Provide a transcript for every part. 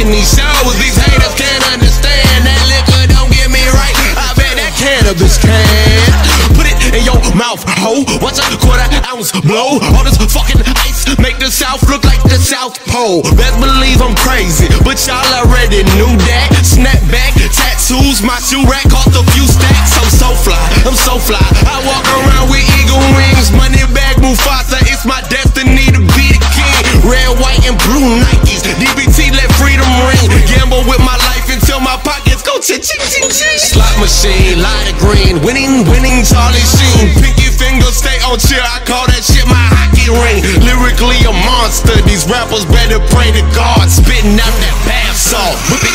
getting these showers. These haters can't understand that liquor don't get me right. I bet that cannabis can. Put it in your mouth, ho. Watch a quarter-ounce blow. All this fucking ice make the South look like the South Pole. Best believe I'm crazy, but y'all already knew that. Snap back, tattoos, my shoe rack cost a few stacks. I'm so fly, I'm so fly. I walk around with eagle wings, money bag Mufasa. It's my destiny to be the king. Red, white, and blue Nikes. DBT let freedom ring. Gamble with my life until my pockets go cha-ching-ching-ching. Slot machine, light of green. Winning, winning, Charlie Sheen. Pinky finger, stay on chill. I call that shit my hockey ring. Lyrically a monster. These rappers better pray to God. Spitting out that bath salt. Whip it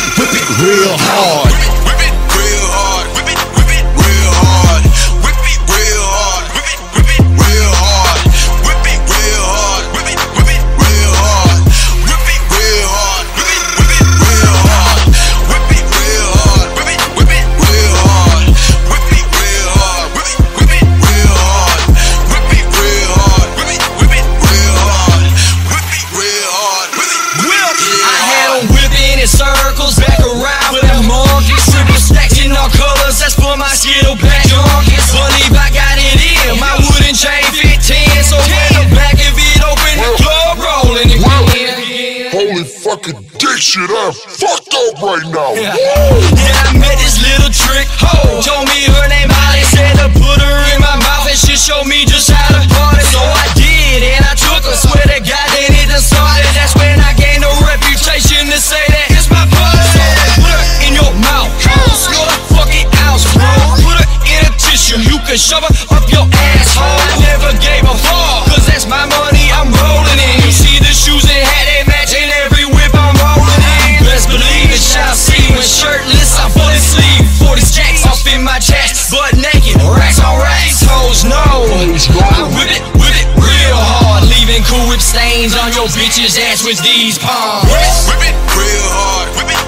real hard. Whip it real hard. Whip it real hard. Whip it real hard. Whip it real hard. Whip it real hard. Whip it real hard. Whip it real hard. Whip it real hard. Whip it real hard. Whip it real hard. Whip it real hard. Whip it real hard. Whip it real hard. Whip it real hard. Whip it real hard. I had them whipping in circles. Skittle back drunk, it's funny I got it in. My wooden chain fit 10, so in the back if it open, the club rolling again. Holy fucking dick shit, I'm fucked up right now. Yeah, I met this little trick hoe. Told me her name Holly, said to put her in my mouth and she showed me just how to party. So I did, and I took her. Swear to God that it done started. That's when I gained a reputation to say that it's my party. So put her in your mouth, slow the fucking ounce, bro. You can shove her up your asshole. I never gave a fuck, cause that's my money I'm rolling in. You see the shoes and hat, they match in every whip I'm rolling in. Best believe it, y'all see when shirtless, I'm fully sleeved. 40 stacks off in my chest, butt naked, racks on racks. Hoes know, I whip it real hard. Leaving cool whip stains on your bitch's ass with these palms. Whip it real hard, whip it.